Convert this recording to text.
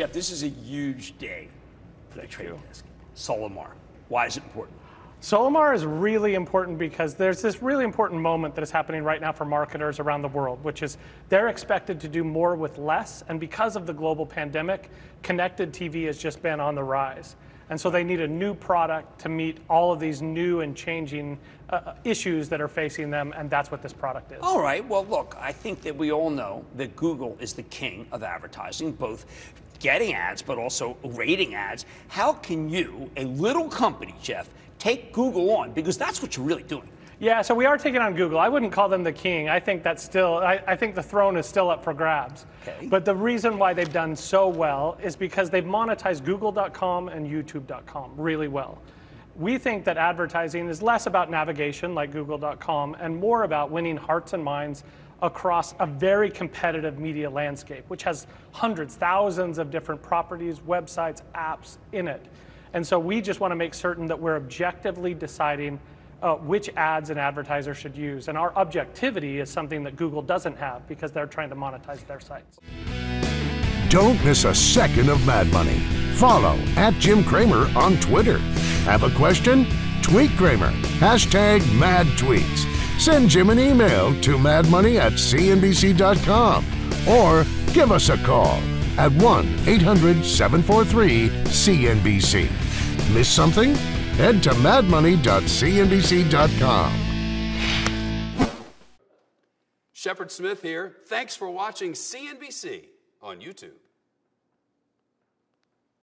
Jeff, this is a huge day for the Trade Desk. Solimar. Why is it important? Solimar is really important because there's this really important moment that is happening right now for marketers around the world, which is they're expected to do more with less. And because of the global pandemic, connected TV has just been on the rise. And so they need a new product to meet all of these new and changing issues that are facing them. And that's what this product is. All right. Well, look, I think that we all know that Google is the king of advertising, both getting ads, but also rating ads. How can you, a little company, Jeff, take Google on, because that's what you're really doing. Yeah, so we are taking on Google. I wouldn't call them the king. I think that's still, I think the throne is still up for grabs. Okay. But the reason why they've done so well is because they've monetized Google.com and YouTube.com really well. We think that advertising is less about navigation like Google.com and more about winning hearts and minds across a very competitive media landscape, which has hundreds, thousands of different properties, websites, apps in it. And so we just want to make certain that we're objectively deciding which ads an advertiser should use. And our objectivity is something that Google doesn't have because they're trying to monetize their sites. Don't miss a second of Mad Money. Follow @JimCramer on Twitter. Have a question? Tweet Cramer. #MadTweets. Send Jim an email to madmoney@cnbc.com or give us a call at 1-800-743-CNBC. Miss something? Head to madmoney.cnbc.com. Shepherd Smith here. Thanks for watching CNBC on YouTube.